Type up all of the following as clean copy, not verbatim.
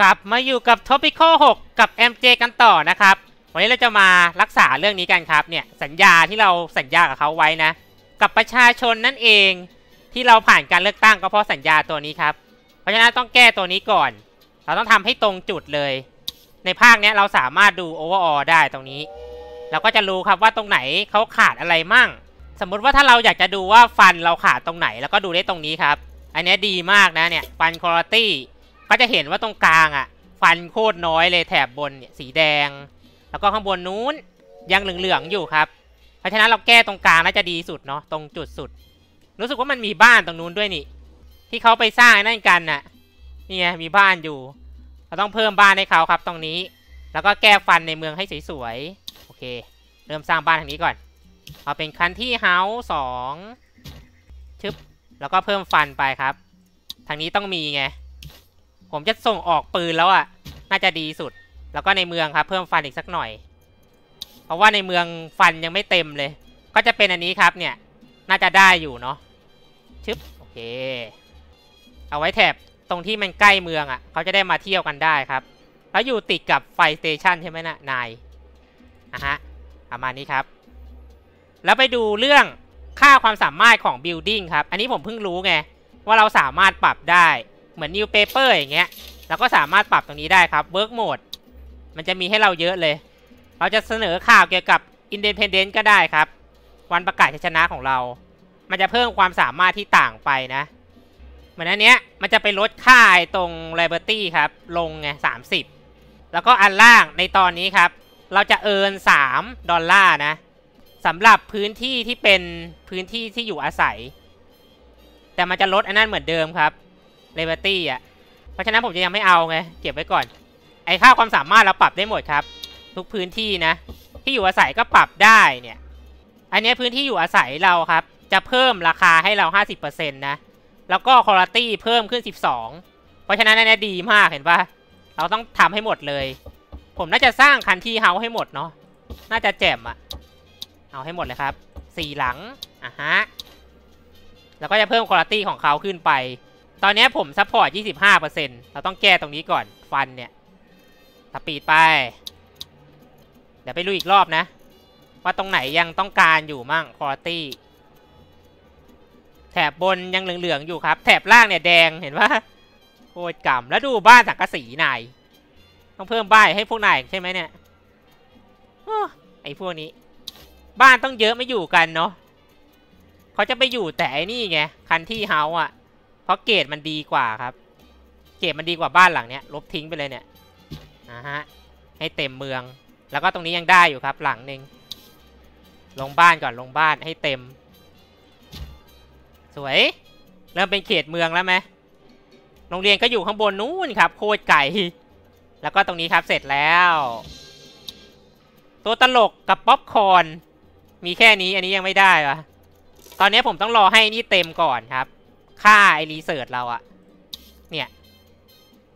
กลับมาอยู่กับ Topical 6กับ MJ กันต่อนะครับวันนี้เราจะมารักษาเรื่องนี้กันครับเนี่ยสัญญาที่เราสัญญากับเขาไว้นะกับประชาชนนั่นเองที่เราผ่านการเลือกตั้งก็เพราะสัญญาตัวนี้ครับเพราะฉะนั้นต้องแก้ตัวนี้ก่อนเราต้องทำให้ตรงจุดเลยในภาคนี้เราสามารถดู Overall ได้ตรงนี้เราก็จะรู้ครับว่าตรงไหนเขาขาดอะไรมั่งสมมุติว่าถ้าเราอยากจะดูว่าฟันเราขาดตรงไหนแล้วก็ดูได้ตรงนี้ครับอันนี้ดีมากนะเนี่ยฟันคุณภาพก็จะเห็นว่าตรงกลางอ่ะฟันโคตรน้อยเลยแถบบนสีแดงแล้วก็ข้างบนนู้นยังเหลืองๆอยู่ครับเพราะฉะนั้นเราแก้ตรงกลางน่าจะดีสุดเนาะตรงจุดสุดรู้สึกว่ามันมีบ้านตรงนู้นด้วยนี่ที่เขาไปสร้างนั่นกันน่ะนี่ไงมีบ้านอยู่เราต้องเพิ่มบ้านให้เขาครับตรงนี้แล้วก็แก้ฟันในเมืองให้สวยๆโอเคเริ่มสร้างบ้านทางนี้ก่อนเอาเป็นคันที่เฮาส์2ชึบแล้วก็เพิ่มฟันไปครับทางนี้ต้องมีไงผมจะส่งออกปืนแล้วอ่ะน่าจะดีสุดแล้วก็ในเมืองครับเพิ่มฟันอีกสักหน่อยเพราะว่าในเมืองฟันยังไม่เต็มเลยก็จะเป็นอันนี้ครับเนี่ยน่าจะได้อยู่เนาะชึบโอเคเอาไว้แถบตรงที่มันใกล้เมืองอ่ะเขาจะได้มาเที่ยวกันได้ครับแล้วอยู่ติดกับไฟสเตชันใช่ไหมนะนายอ่ะฮะประมาณนี้ครับแล้วไปดูเรื่องค่าความสามารถของ building ครับอันนี้ผมเพิ่งรู้ไงว่าเราสามารถปรับได้เหมือน new paper อย่างเงี้ยเราก็สามารถปรับตรงนี้ได้ครับ work mode มันจะมีให้เราเยอะเลยเราจะเสนอข่าวเกี่ยวกับ independent ก็ได้ครับวันประกาศชัยชนะของเรามันจะเพิ่มความสามารถที่ต่างไปนะเหมือนอันเนี้ยมันจะไปลดค่าตรง liberty ครับลงไง30แล้วก็อันล่างในตอนนี้ครับเราจะearn $3นะสำหรับพื้นที่ที่เป็นพื้นที่ที่อยู่อาศัยแต่มันจะลดอันนั้นเหมือนเดิมครับLiberty อ่ะเพราะฉะนั้นผมจะยังไม่เอาไงเก็บไว้ก่อนไอ้ค่าความสามารถเราปรับได้หมดครับทุกพื้นที่นะที่อยู่อาศัยก็ปรับได้เนี่ยอันนี้พื้นที่อยู่อาศัยเราครับจะเพิ่มราคาให้เรา 50% นะแล้วก็คุณภาพเพิ่มขึ้น12เพราะฉะนั้นอันนี้ดีมากเห็นป่ะเราต้องทำให้หมดเลยผมน่าจะสร้างคันที่เฮาให้หมดเนาะน่าจะแจ่มอ่ะเอาให้หมดเลยครับ4หลังอ่ะฮะแล้วก็จะเพิ่มคุณภาพของเขาขึ้นไปตอนนี้ผมซัพพอร์ต 25% เราต้องแก้ตรงนี้ก่อนฟันเนี่ยสปีดไปเดี๋ยวไปรู้อีกรอบนะว่าตรงไหนยังต้องการอยู่มั่งคุณภาพแถบบนยังเหลืองๆอยู่ครับแถบล่างเนี่ยแดงเห็นว่าโคตรกำแล้วดูบ้านสังกะสีนายต้องเพิ่มบ้านให้พวกนายใช่ไหมเนี่ยไอ้พวกนี้บ้านต้องเยอะไม่อยู่กันเนาะเขาจะไปอยู่แต่ไอ้นี่ไงคันที่เฮาอ่ะเพราะเกรดมันดีกว่าครับเกรดมันดีกว่าบ้านหลังเนี้ยลบทิ้งไปเลยเนี่ยนะฮะให้เต็มเมืองแล้วก็ตรงนี้ยังได้อยู่ครับหลังหนึ่งลงบ้านก่อนลงบ้านให้เต็มสวยเริ่มเป็นเขตเมืองแล้วไหมโรงเรียนก็อยู่ข้างบนนู้นครับโคตรไก่แล้วก็ตรงนี้ครับเสร็จแล้วตัวตลกกับป๊อปคอร์นมีแค่นี้อันนี้ยังไม่ได้ปะตอนนี้ผมต้องรอให้นี่เต็มก่อนครับค่าไอรีเสิร์ชเราอะเนี่ย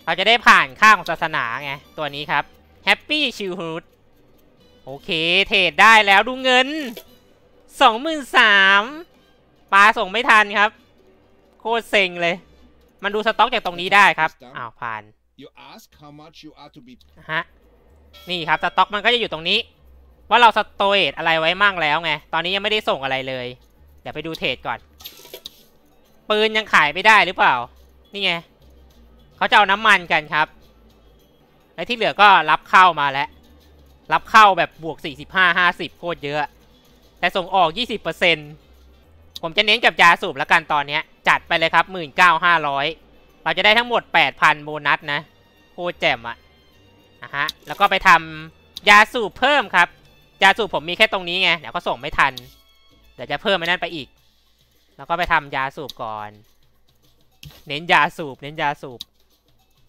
เราจะได้ผ่านค่าของศาสนาไงตัวนี้ครับแฮปปี้ชิลฮูดโอเคเทรดได้แล้วดูเงิน 23,000 ปลาส่งไม่ทันครับโคตรเซ็งเลยมันดูสต็อกจากตรงนี้ได้ครับอ้าวผ่านฮะนี่ครับสต็อกมันก็จะอยู่ตรงนี้ว่าเราสโตเรจอะไรไว้มั่งแล้วไงตอนนี้ยังไม่ได้ส่งอะไรเลยเดี๋ยวไปดูเทรดก่อนปืนยังขายไม่ได้หรือเปล่านี่ไงเขาจะเอาน้ำมันกันครับและที่เหลือก็รับเข้ามาแล้วรับเข้าแบบบวก45-50โคตรเยอะแต่ส่งออก 20% ผมจะเน้นกับยาสูบแล้วกันตอนนี้จัดไปเลยครับ 19,500 เราจะได้ทั้งหมด 8,000 โบนัสนะโคตรแจ่มอ่ะนะฮะแล้วก็ไปทำยาสูบเพิ่มครับยาสูบผมมีแค่ตรงนี้ไงเดี๋ยวก็ส่งไม่ทันเดี๋ยวจะเพิ่มไปนั่นไปอีกแล้วก็ไปทำยาสูบก่อนเน้นยาสูบเน้นยาสูบ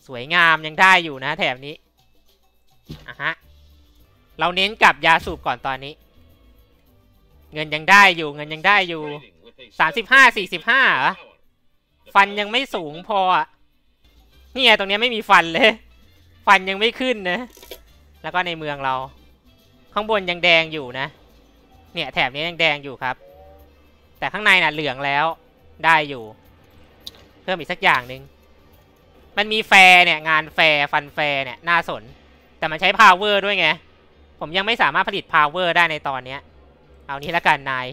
สวยงามยังได้อยู่นะแถบนี้อ่ะฮะเราเน้นกับยาสูบก่อนตอนนี้เงินยังได้อยู่เงินยังได้อยู่35-45ฟันยังไม่สูงพอนี่ไงตรงนี้ไม่มีฟันเลยฟันยังไม่ขึ้นนะแล้วก็ในเมืองเราข้างบนยังแดงอยู่นะเนี่ยแถบนี้ยังแดงอยู่ครับแต่ข้างในน่ะเหลืองแล้วได้อยู่เพิ่มอีกสักอย่างหนึ่ง มันมีแฟร์เนี่ยงานแฟร์ฟันแฟร์เนี่ยน่าสนแต่มันใช้ power ด้วยไงผมยังไม่สามารถผลิต power ได้ในตอนเนี้ยเอานี้ละกันนาย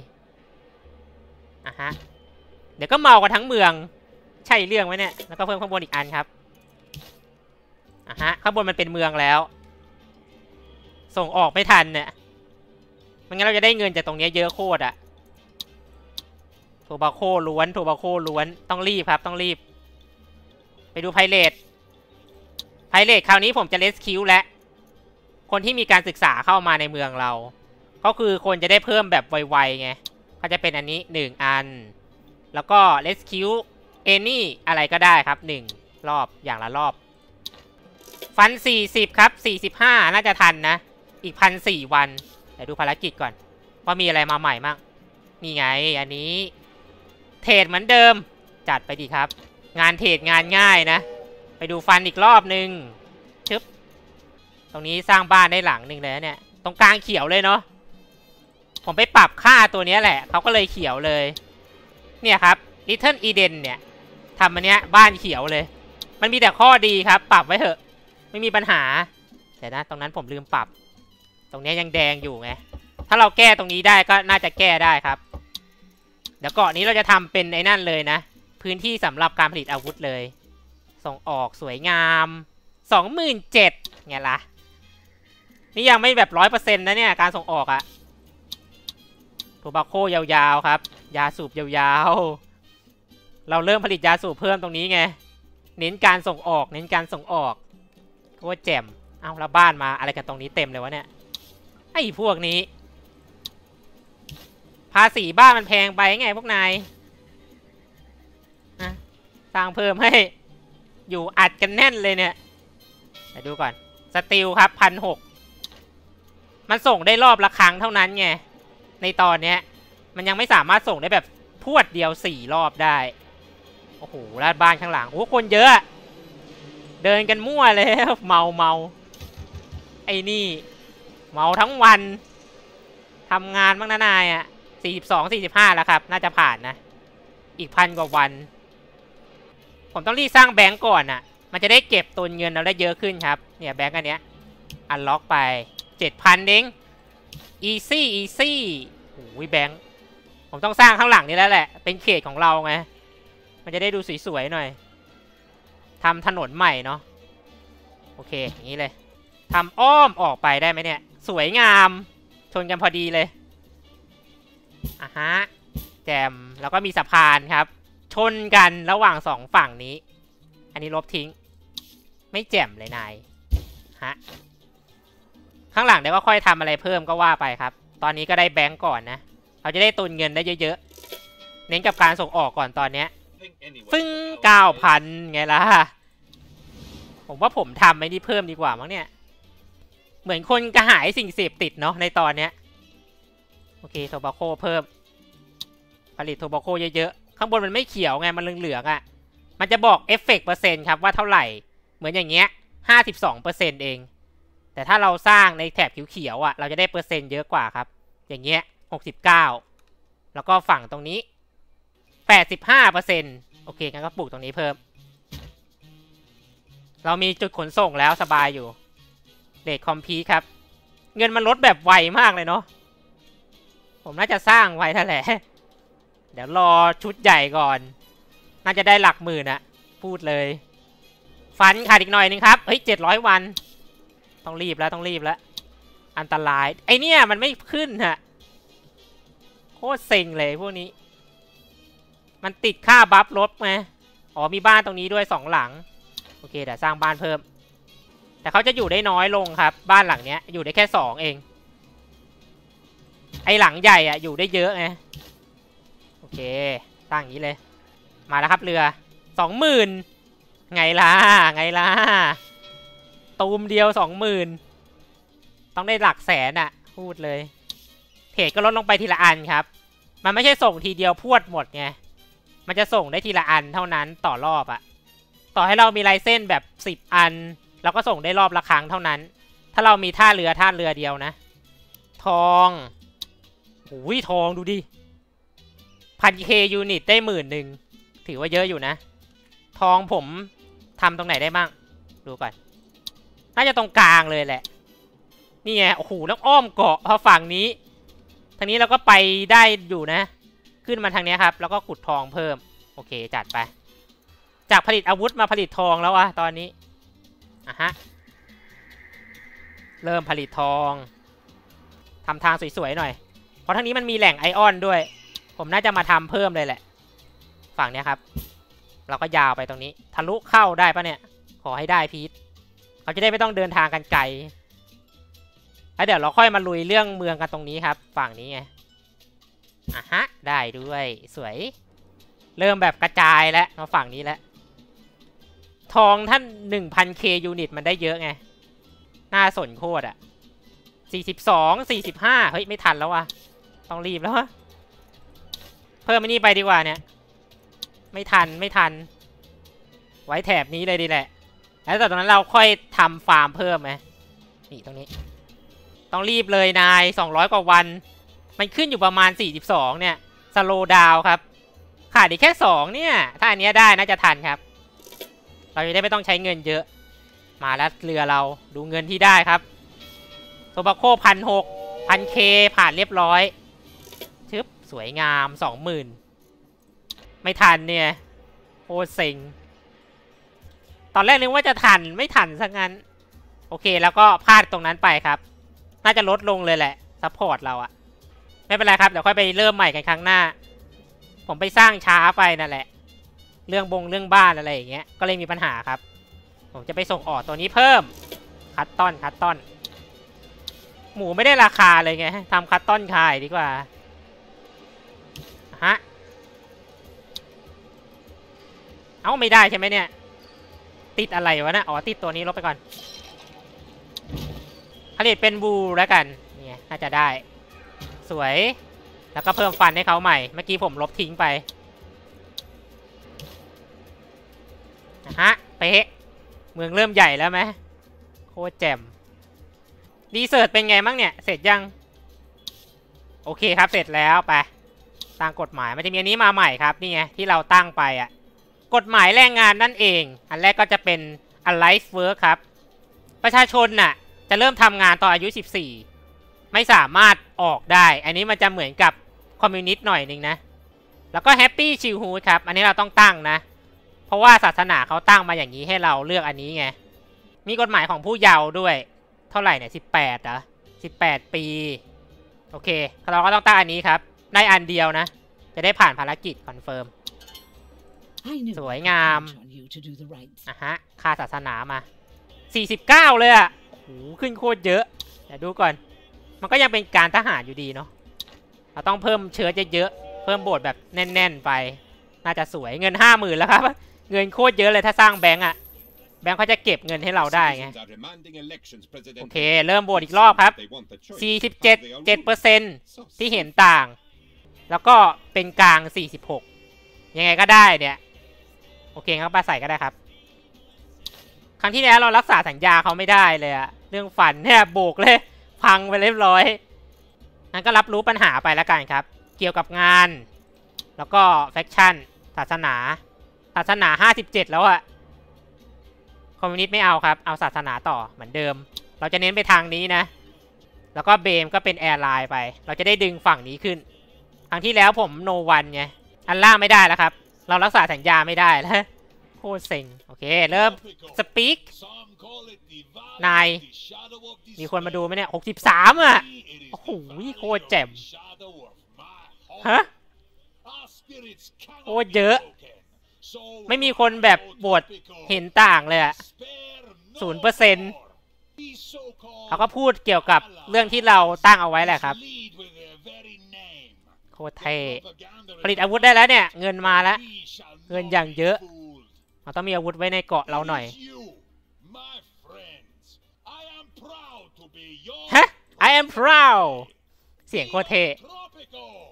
อ่ะฮะเดี๋ยวก็เมากันทั้งเมืองใช่เรื่องไหมเนี่ยแล้วก็เพิ่มข้างบนอีกอันครับอ่ะฮะข้างบนมันเป็นเมืองแล้วส่งออกไม่ทันเนี่ยมันงั้นเราจะได้เงินจากตรงนี้เยอะโคตรอะโทบาโคล้วนโทบาโคล้วนต้องรีบครับต้องรีบไปดูไพเรตไพเรตคราวนี้ผมจะเลสคิวและคนที่มีการศึกษาเข้ามาในเมืองเราก็คือคนจะได้เพิ่มแบบไวๆไงเขาจะเป็นอันนี้1อันแล้วก็เลสคิวเอนี่อะไรก็ได้ครับ1รอบอย่างละรอบฟัน40ครับ45น่าจะทันนะอีก 1,400 วันเดี๋ยวดูภารกิจก่อนว่ามีอะไรมาใหม่มั่งนี่ไงอันนี้เทรดเหมือนเดิมจัดไปดีครับงานเทรดงานง่ายนะไปดูฟันอีกรอบนึงชึบตรงนี้สร้างบ้านได้หลังหนึ่งเลยเนี่ยตรงกลางเขียวเลยเนาะผมไปปรับค่าตัวนี้แหละเขาก็เลยเขียวเลยเนี่ยครับ Little Eden เนี่ยทำอันเนี้ยบ้านเขียวเลยมันมีแต่ข้อดีครับปรับไว้เถอะไม่มีปัญหาแต่นะตรงนั้นผมลืมปรับตรงนี้ยังแดงอยู่ไงถ้าเราแก้ตรงนี้ได้ก็น่าจะแก้ได้ครับเดี๋ยวเกาะนี้เราจะทำเป็นไอ้นั่นเลยนะพื้นที่สำหรับการผลิตอาวุธเลยส่งออกสวยงาม27,000ไงล่ะนี่ยังไม่แบบ 100% นะเนี่ยการส่งออกอะโทบาโคยาวๆครับยาสูบยาวๆเราเริ่มผลิตยาสูบเพิ่มตรงนี้ไงเน้นการส่งออกเน้นการส่งออกโคตรแจ่มเอาแล้วบ้านมาอะไรกันตรงนี้เต็มเลยวะเนี่ยไอ้พวกนี้ภาษีบ้านมันแพงไปไงพวกนายสร้างเพิ่มให้อยู่อัดกันแน่นเลยเนี่ยแต่ดูก่อนสติลครับ1,600มันส่งได้รอบละครั้งเท่านั้นไงในตอนเนี้ยมันยังไม่สามารถส่งได้แบบพวดเดียว4รอบได้โอ้โหลาดบ้านข้างหลังโอ้คนเยอะเดินกันมั่วเลยเมาไอ้นี่เมาทั้งวันทำงานบ้างนะนายอ่ะ42-45แล้วครับน่าจะผ่านนะอีก1,000 กว่าวันผมต้องรีบสร้างแบงก์ก่อนอ่ะมันจะได้เก็บตุนเงินเราได้เยอะขึ้นครับเนี่ยแบงก์อันเนี้ยอันล็อกไป7,000เด้ง easy โอ้ยแบงก์ผมต้องสร้างข้างหลังนี้แล้วแหละเป็นเขตของเราไงมันจะได้ดูสวยๆหน่อยทำถนนใหม่เนาะโอเคอย่างนี้เลยทำอ้อมออกไปได้ไหมเนี่ยสวยงามชนกันพอดีเลยอ่ะฮะแจมแล้วก็มีสะพานครับชนกันระหว่าง2ฝั่งนี้อันนี้ลบทิ้งไม่แจ่มเลยนายฮะข้างหลังเดี๋ยวก็ค่อยทำอะไรเพิ่มก็ว่าไปครับตอนนี้ก็ได้แบงก์ก่อนนะเราจะได้ตุนเงินได้เยอะๆเน้นกับการส่งออกก่อนตอนเนี้ยฟึ่ง 9,000 ไงล่ะผมว่าผมทำไอ้นี่เพิ่มดีกว่ามั้งเนี่ยเหมือนคนกระหายสิ่งเสพติดเนาะในตอนเนี้ยโอเคโทบาโคเพิ่มผลิตโทบาโคเยอะๆข้างบนมันไม่เขียวไงมันเหลืองๆอ่ะมันจะบอกเอฟเฟกต์เปอร์เซ็นต์ครับว่าเท่าไหร่เหมือนอย่างเงี้ย 52% เองแต่ถ้าเราสร้างในแถบเขียวๆอ่ะเราจะได้เปอร์เซ็นต์เยอะกว่าครับอย่างเงี้ย69แล้วก็ฝั่งตรงนี้85%โอเคงั้นก็ปลูกตรงนี้เพิ่มเรามีจุดขนส่งแล้วสบายอยู่เรทคอมพีครับเงินมันลดแบบไวมากเลยเนาะผมน่าจะสร้างไวแหละเดี๋ยวรอชุดใหญ่ก่อนน่าจะได้หลักหมื่นอะพูดเลยฟันขาดอีกหน่อยนึงครับเฮ้ย700 วันต้องรีบแล้วอันตรายไอเนี่ยมันไม่ขึ้นฮะโคตรเซ็งเลยพวกนี้มันติดค่าบัฟลบไงอ๋อมีบ้านตรงนี้ด้วย2หลังโอเคเดี๋ยวสร้างบ้านเพิ่มแต่เขาจะอยู่ได้น้อยลงครับบ้านหลังเนี้ยอยู่ได้แค่2เองไอหลังใหญ่อะอยู่ได้เยอะไงโอเคสร้างอย่างนี้เลยมาแล้วครับเรือ 20,000 ไงล่ะตูมเดียว 20,000 ต้องได้หลักแสนอะพูดเลยเพจก็ลดลงไปทีละอันครับมันไม่ใช่ส่งทีเดียวพวดหมดไงมันจะส่งได้ทีละอันเท่านั้นต่อรอบอะต่อให้เรามีลายเส้นแบบ10 อันเราก็ส่งได้รอบละครั้งเท่านั้นถ้าเรามีท่าเรือเดียวนะทองหูยทองดูดิ1,000K ยูนิตได้ 10,000 ถือว่าเยอะอยู่นะทองผม ทำตรงไหนได้บ้างดูก่อนน่าจะตรงกลางเลยแหละนี่ไงโอ้โหแล้วอ้อมเกาะพอฝั่งนี้ทางนี้เราก็ไปได้อยู่นะขึ้นมาทางนี้ครับแล้วก็ขุดทองเพิ่มโอเคจัดไปจากผลิตอาวุธมาผลิตทองแล้วอะตอนนี้อ่ะฮะเริ่มผลิตทองทำทางสวยๆหน่อยเพราะทางนี้มันมีแหล่งไอออนด้วยผมน่าจะมาทำเพิ่มเลยแหละฝั่งนี้ครับเราก็ยาวไปตรงนี้ทะลุเข้าได้ปะเนี่ยขอให้ได้พีทเขาจะได้ไม่ต้องเดินทางกันไกลแล้วเดี๋ยวเราค่อยมาลุยเรื่องเมืองกันตรงนี้ครับฝั่งนี้ไงอ่ะฮะได้ด้วยสวยเริ่มแบบกระจายแล้วมาฝั่งนี้แล้วทองท่าน 1,000K ยูนิตมันได้เยอะไงน่าสนโคตรอ่ะ42 45เฮ้ยไม่ทันแล้วว่ะต้องรีบแล้วเพิ่มไอ้นี่ไปดีกว่าเนี่ยไม่ทันไว้แถบนี้เลยดีแหละแล้วแต่ตรงนั้นเราค่อยทำฟาร์มเพิ่มไหมนี่ตรงนี้ต้องรีบเลยนาย200กว่าวันมันขึ้นอยู่ประมาณ42เนี่ยสโลว์ดาวน์ครับขาดอีกแค่2เนี่ยถ้าอันนี้ได้น่าจะทันครับเราจะได้ไม่ต้องใช้เงินเยอะมาแล้วเรือเราดูเงินที่ได้ครับโทบาโก้1,600 1,000K ผ่านเรียบร้อยชึบสวยงาม20,000ไม่ทันเนี่ยโอ้เซ็งตอนแรกนึกว่าจะทันไม่ทันซะงั้นโอเคแล้วก็พลาดตรงนั้นไปครับน่าจะลดลงเลยแหละซัพพอร์ตเราอะไม่เป็นไรครับเดี๋ยวค่อยไปเริ่มใหม่กันครั้งหน้าผมไปสร้างช้าไปนั่นแหละเรื่องบ้านอะไรอย่างเงี้ยก็เลยมีปัญหาครับผมจะไปส่งออกตัวนี้เพิ่มคัตตอนหมูไม่ได้ราคาเลยไงทำคัตตอนขายดีกว่าฮะเอ้าไม่ได้ใช่ไหมเนี่ยติดอะไรวะนะอ๋อติดตัวนี้ลบไปก่อนผลิตเป็นบูแล้วกันเนี่ยน่าจะได้สวยแล้วก็เพิ่มฟันให้เขาใหม่เมื่อกี้ผมลบทิ้งไปนะฮะเป๊ะเมืองเริ่มใหญ่แล้วไหมโคตรแจ่มดีเซิร์ตเป็นไงมั้งเนี่ยเสร็จยังโอเคครับเสร็จแล้วไปตามกฎหมายมันจะมีอันนี้มาใหม่ครับนี่ไงที่เราตั้งไปอ่ะกฎหมายแรงงานนั่นเองอันแรกก็จะเป็น Alive Work ครับประชาชนน่ะจะเริ่มทำงานตอนอายุ14ไม่สามารถออกได้อันนี้มันจะเหมือนกับคอมมิวนิสต์หน่อยนึงนะแล้วก็ Happy Childhood ครับอันนี้เราต้องตั้งนะเพราะว่าศาสนาเขาตั้งมาอย่างนี้ให้เราเลือกอันนี้ไงมีกฎหมายของผู้เยาว์ด้วยเท่าไหร่เนี่ย18เหรอ18 ปีโอเคเราก็ต้องตั้งอันนี้ครับได้อันเดียวนะจะได้ผ่านภารกิจคอนเฟิร์มสวยงามอ่ะฮะค่าศาสนามา49เลยอ่ะโอ้ขึ้นโคตรเยอะเดี๋ยวดูก่อนมันก็ยังเป็นการทหารอยู่ดีเนาะเราต้องเพิ่มเชื้อเยอะๆเพิ่มโบสถ์แบบแน่นๆไปน่าจะสวยเงิน 50,000 แล้วครับเงินโคตรเยอะเลยถ้าสร้างแบงก์อ่ะแบงก์เขาจะเก็บเงินให้เราได้ไงโอเคเริ่มโบสถ์อีกรอบครับ 47.7% ที่เห็นต่างแล้วก็เป็นกลาง46ยังไงก็ได้เนี่ยโอเคครับปาใส่ก็ได้ครับครั้งที่แล้วเรารักษาสัญญาเขาไม่ได้เลยอะเรื่องฝันเนี่ยโบกเลยพังไปเรียบร้อยงั้นก็รับรู้ปัญหาไปแล้วกันครับเกี่ยวกับงานแล้วก็แฟคชั่นศาสนา57แล้วอะคอมมิวนิสต์ไม่เอาครับเอาศาสนาต่อเหมือนเดิมเราจะเน้นไปทางนี้นะแล้วก็เบมก็เป็นแอร์ไลน์ไปเราจะได้ดึงฝั่งนี้ขึ้นครั้งที่แล้วผมโนวันไงอันล่างไม่ได้แล้วครับเรารักษาสัญญาไม่ได้แล้วโคตรเซ็งโอเคเริ่มสปีกนายมีคนมาดูไหมเนี่ย63อ่ะโอ้โหโคตรแจ่มฮะโคตรเยอะไม่มีคนแบบบวชเห็นต่างเลยอะ0%เขาก็พูดเกี่ยวกับเรื่องที่เราตั้งเอาไว้แหละครับโคตรเท่ผลิตอาวุธได้แล้วเนี่ยเงินมาแล้วเงินอย่างเยอะเราต้องมีอาวุธไว้ในเกาะเราหน่อยฮะ I am proud เสียงโคตรเท่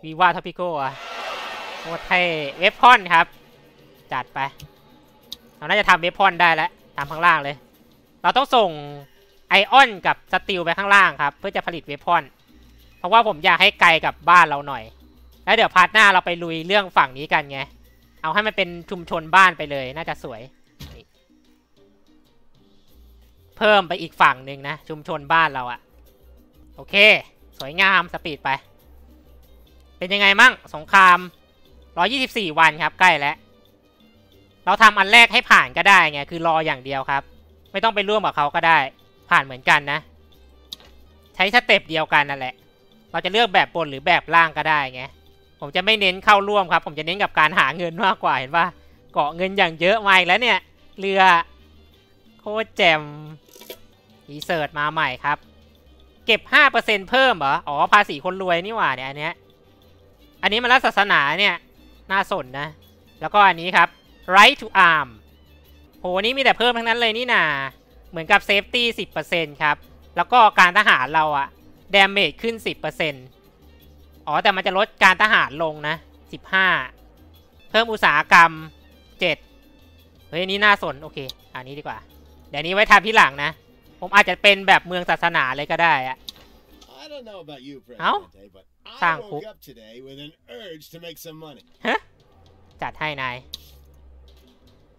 วีว่าทอปิโก้อะโคตรเท่เวพอนครับจัดไปเราน่าจะทำเวพอนได้แล้วตามข้างล่างเลยเราต้องส่งไอออนกับสตีลไปข้างล่างครับเพื่อจะผลิตเวพอนเพราะว่าผมอยากให้ไกลกับบ้านเราหน่อยแล้วเดี๋ยวพาร์ทหน้าเราไปลุยเรื่องฝั่งนี้กันไงเอาให้มันเป็นชุมชนบ้านไปเลยน่าจะสวย พิ่มไปอีกฝั่งหนึ่งนะชุมชนบ้านเราอะโอเคสวยงามสปีดไปเป็นยังไงมั่งสงคราม124วันครับใกล้แล้วเราทำอันแรกให้ผ่านก็ได้ไงคือรออย่างเดียวครับไม่ต้องไปร่วมกับเขาก็ได้ผ่านเหมือนกันนะใช้สเต็ปเดียวกันนั่นแหละเราจะเลือกแบบบนหรือแบบล่างก็ได้ไงผมจะไม่เน้นเข้าร่วมครับผมจะเน้นกับการหาเงินมากกว่าเห็นป่ะเกาะเงินอย่างเยอะมาอีกแล้วเนี่ยเรือโคตรแจ่มอีเสิร์ตมาใหม่ครับเก็บ 5% เพิ่มเหรออ๋อภาษีคนรวยนี่หว่าเนี่ยอันนี้มันรัฐศาสนาเนี่ยน่าสนนะแล้วก็อันนี้ครับ right to arm โหนี้มีแต่เพิ่มทั้งนั้นเลยนี่นาเหมือนกับ safety 10% ครับแล้วก็การทหารเราอะ damage ขึ้น 10% อ๋อแต่มันจะลดการทหารลงนะ15เพิ่มอุตสาหกรรม7เฮ้ยนี้น่าสนโอเคอันนี้ดีกว่าเดี๋ยวนี้ไว้ทำที่หลังนะผมอาจจะเป็นแบบเมืองศาสนาเลยก็ได้อะเอ้าสร้างคุกฮะจัดให้นาย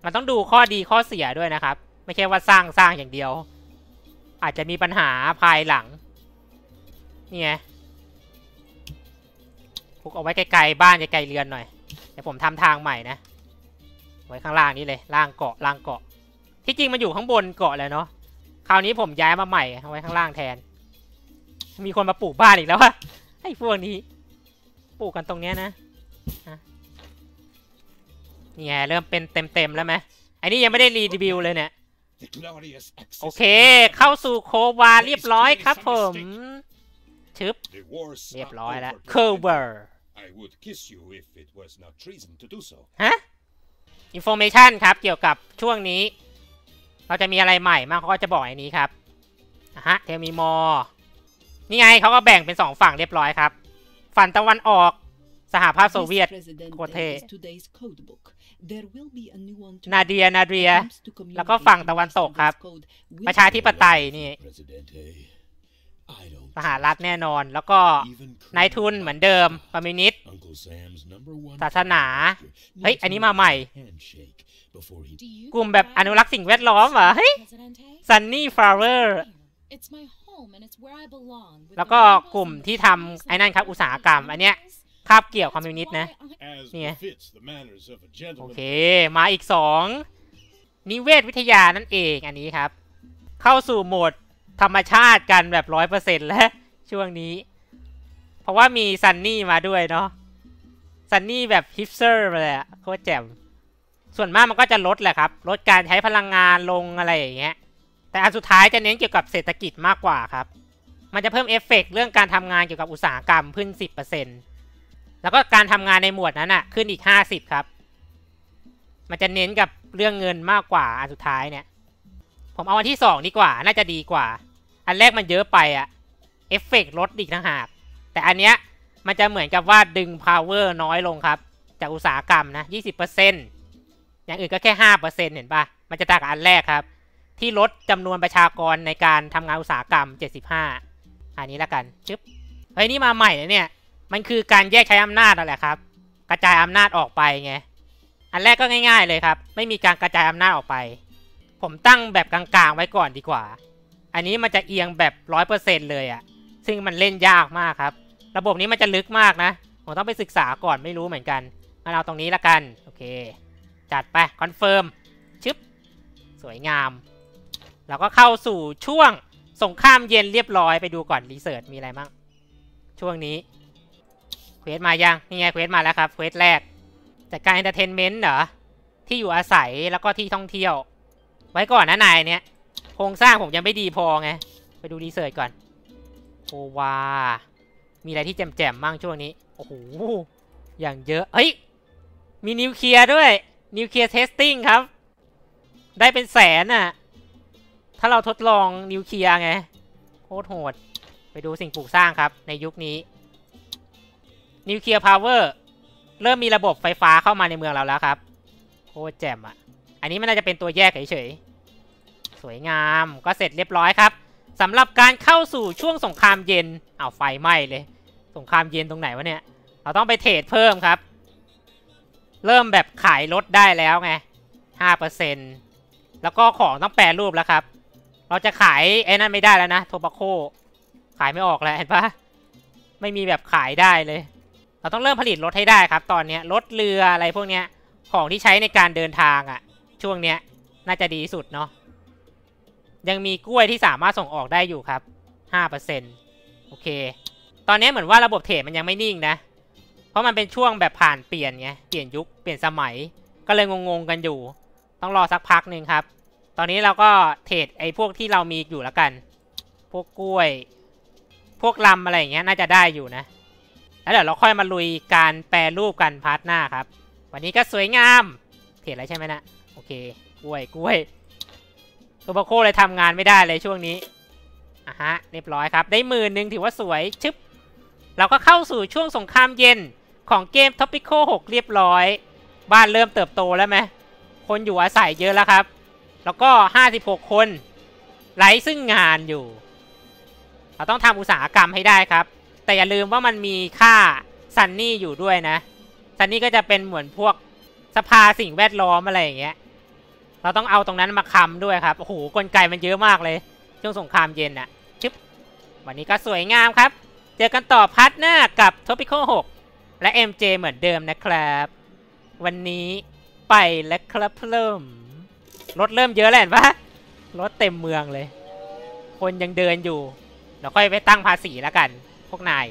มันต้องดูข้อดีข้อเสียด้วยนะครับไม่ใช่ว่าสร้างอย่างเดียวอาจจะมีปัญหาภายหลังนี่ไงคุกเอาไว้ไกลๆบ้านไกลๆเรือนหน่อยเดี๋ยวผมทำทางใหม่นะไว้ข้างล่างนี้เลยล่างเกาะที่จริงมันอยู่ข้างบนเกาะเลยเนาะคราวนี้ผมย้ายมาใหม่เอาไว้ข้างล่างแทนมีคนมาปลูกบ้านอีกแล้วอะไอ้พวกนี้ปลูกกันตรงเนี้ยนะนี่ไงเริ่มเป็นเต็มแล้วไหมไอ้นี่ยังไม่ได้รีวิวเลยเนี่ยโอเคเข้าสู่โควาเรียบร้อยครับผมชึบเรียบร้อยแล้วโควาฮะอินโฟเมชันครับเกี่ยวกับช่วงนี้เราจะมีอะไรใหม่มากเขาก็จะบอกไอ้นี้ครับฮะเทมีมอนี่ไงเขาก็แบ่งเป็น2ฝั่งเรียบร้อยครับฝั่งตะวันออกสหภาพโซเวียตโคเทนาเดียแล้วก็ฝั่งตะวันตกครับประชาธิปไตยนี่สหรัฐแน่นอนแล้วก็นายทุนเหมือนเดิมคอมมิวนิสต์ศาสนาเฮ้ยอันนี้มาใหม่กลุ่มแบบอนุรักษ์สิ่งแวดล้อมเหรอเฮ้ยซันนี่ฟลาเวอร์แล้วก็กลุ่มที่ทำไอ้นั่นครับอุตสาหกรรมอันเนี้ยคาบเกี่ยวคอมมิวนิสต์นะนี่ไงโอเคมาอีก2นิเวศวิทยานั่นเองอันนี้ครับเข้าสู่โหมดธรรมชาติกันแบบ 100% แล้วช่วงนี้เพราะว่ามีซันนี่มาด้วยเนาะซันนี่แบบฮิปสเตอร์มาเลยอะโคตรแจ่มส่วนมากมันก็จะลดแหละครับลดการใช้พลังงานลงอะไรอย่างเงี้ยแต่อันสุดท้ายจะเน้นเกี่ยวกับเศรษฐกิจมากกว่าครับมันจะเพิ่มเอฟเฟกต์เรื่องการทำงานเกี่ยวกับอุตสาหกรรมขึ้น 10% แล้วก็การทำงานในหมวดนั้นน่ะขึ้นอีก 50% ครับมันจะเน้นกับเรื่องเงินมากกว่าอันสุดท้ายเนี่ยผมเอาอันที่2ดีกว่าน่าจะดีกว่าอันแรกมันเยอะไปอะเอฟเฟกต์ลดอีกต่างหากแต่อันเนี้ยมันจะเหมือนกับว่าดึง power น้อยลงครับจากอุตสาหกรรมนะ 20% อย่างอื่นก็แค่ 5% เห็นปะมันจะต่างกับอันแรกครับที่ลดจำนวนประชากรในการทำงานอุตสาหกรรม75อันนี้ละกันชึบเฮ้ยนี่มาใหม่เลยเนี่ยมันคือการแยกใช้อำนาจนั่นแหละครับกระจายอำนาจออกไปไงอันแรกก็ง่ายๆเลยครับไม่มีการกระจายอำนาจออกไปผมตั้งแบบกลางๆไว้ก่อนดีกว่าอันนี้มันจะเอียงแบบ 100% เลยอะซึ่งมันเล่นยากมากครับระบบนี้มันจะลึกมากนะผมต้องไปศึกษาก่อนไม่รู้เหมือนกันงั้นเอาตรงนี้ละกันโอเคจัดไปคอนเฟิร์มชึบสวยงามเราก็เข้าสู่ช่วงสงครามเย็นเรียบร้อยไปดูก่อนรีเสิร์ชมีอะไรบ้างช่วงนี้เควสมายังนี่ไงเควสมาแล้วครับเควสแรกจัดการเอนเตอร์เทนเมนต์เหรอที่อยู่อาศัยแล้วก็ที่ท่องเที่ยวไว้ก่อนนะนายเนี่ยโครงสร้างผมยังไม่ดีพอไงไปดูรีเสิร์ชก่อนโอ้ว้ามีอะไรที่แจ่มมั่งช่วงนี้โอ้โหอย่างเยอะเฮ้ยมีนิวเคลียร์ด้วยนิวเคลียร์เทสติ้งครับได้เป็นแสนอ่ะถ้าเราทดลองนิวเคลียร์ไงโคตรโหดไปดูสิ่งปลูกสร้างครับในยุคนี้นิวเคลียร์พาวเวอร์เริ่มมีระบบไฟฟ้าเข้ามาในเมืองเราแล้วครับโคตรแจ่มอ่ะอันนี้มันน่าจะเป็นตัวแยกเฉยๆสวยงามก็เสร็จเรียบร้อยครับสำหรับการเข้าสู่ช่วงสงครามเย็นเอาไฟไหม้เลยสงครามเย็นตรงไหนวะเนี่ยเราต้องไปเทรดเพิ่มครับเริ่มแบบขายรถได้แล้วไง 5% แล้วก็ของต้องแปรรูปแล้วครับ เราจะขายไอ้นั่นไม่ได้แล้วนะโทบาโคขายไม่ออกแล้วเห็นปะไม่มีแบบขายได้เลยเราต้องเริ่มผลิตรถให้ได้ครับตอนนี้รถเรืออะไรพวกเนี้ยของที่ใช้ในการเดินทางอ่ะช่วงเนี้ยน่าจะดีสุดเนาะยังมีกล้วยที่สามารถส่งออกได้อยู่ครับ 5% โอเคตอนนี้เหมือนว่าระบบเทรดมันยังไม่นิ่งนะเพราะมันเป็นช่วงแบบผ่านเปลี่ยนไงเปลี่ยนยุคเปลี่ยนสมัยก็เลยงงๆกันอยู่ต้องรอสักพักหนึ่งครับตอนนี้เราก็เทรดไอ้พวกที่เรามีอยู่แล้วกันพวกกล้วยพวกลำอะไรอย่างเงี้ยน่าจะได้อยู่นะแล้วเดี๋ยวเราค่อยมาลุยการแปรรูปกันพาร์ทหน้าครับวันนี้ก็สวยงามเทรดอะไรใช่ไหมนะโอเคกล้วยกล้วยตัวโคเลยทำงานไม่ได้เลยช่วงนี้อ่ะฮะเรียบร้อยครับได้10,000 ถือว่าสวยชึบเราก็เข้าสู่ช่วงสงครามเย็นของเกม Topico 6 เรียบร้อยบ้านเริ่มเติบโตแล้วไหมคนอยู่อาศัยเยอะแล้วครับแล้วก็56คนไร้ซึ่งงานอยู่เราต้องทำอุตสาหกรรมให้ได้ครับแต่อย่าลืมว่ามันมีค่าซันนี่อยู่ด้วยนะซันนี่ก็จะเป็นเหมือนพวกสภาสิ่งแวดล้อมอะไรอย่างเงี้ยเราต้องเอาตรงนั้นมาค้ำด้วยครับโอ้โหกลไกมันเยอะมากเลยช่วงสงครามเย็นน่ะชึบวันนี้ก็สวยงามครับเจอกันต่อพาร์ทหน้ากับ Topico 6 และ MJ เหมือนเดิมนะครับวันนี้ไปแล้วครับเริ่มรถเริ่มเยอะแล้วเห็นปะรถเต็มเมืองเลยคนยังเดินอยู่เราค่อยไปตั้งภาษีแล้วกันพวกนาย